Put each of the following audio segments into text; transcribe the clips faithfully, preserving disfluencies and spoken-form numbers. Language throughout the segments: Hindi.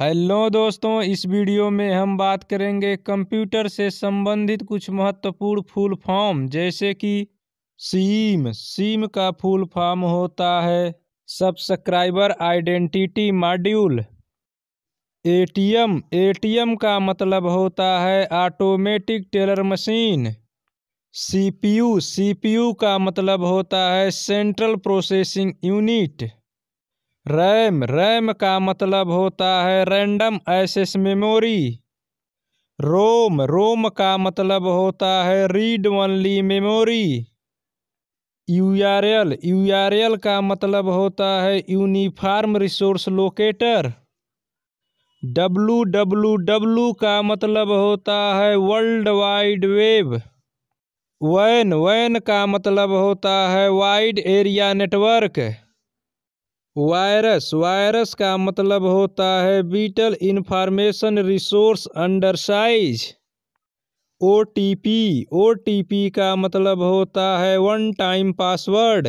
हेलो दोस्तों, इस वीडियो में हम बात करेंगे कंप्यूटर से संबंधित कुछ महत्वपूर्ण फुल फॉर्म, जैसे कि सिम। सिम का फुल फॉर्म होता है subscriber identity module. ATM, ATM का मतलब होता है automatic teller machine. CPU, CPU का मतलब होता है central processing unit. RAM, RAM का मतलब होता है random access memory. ROM, ROM का मतलब होता है read only memory. URL, URL का मतलब होता है uniform resource locator. W W W का मतलब होता है world wide web. Van, van का मतलब होता है wide area network. Virus, virus का मतलब होता है vital information resource under size. OTP, OTP का मतलब होता है one time password.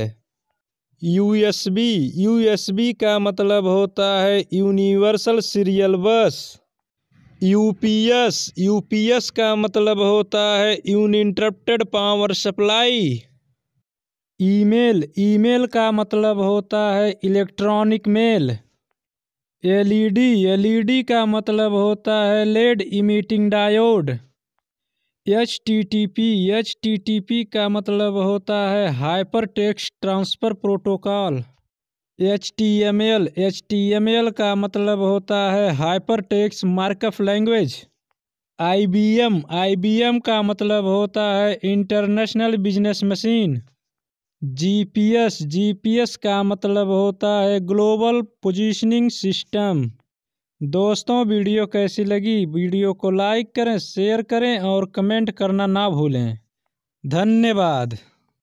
USB, USB का मतलब होता है universal serial bus. UPS, UPS का मतलब होता है uninterrupted power supply. Email, email का मतलब होता है इलेक्ट्रॉनिक मेल। एलईडी, एलईडी का मतलब होता है light emitting diode. HTTP, HTTP का मतलब होता है hyper text transfer protocol. HTML, HTML का मतलब होता है hyper text markup language. IBM, IBM का मतलब होता है international business machine. GPS, GPS का मतलब होता है ग्लोबल पोजीशनिंग सिस्टम। दोस्तों, वीडियो कैसी लगी? वीडियो को लाइक करें, शेयर करें और कमेंट करना ना भूलें। धन्यवाद।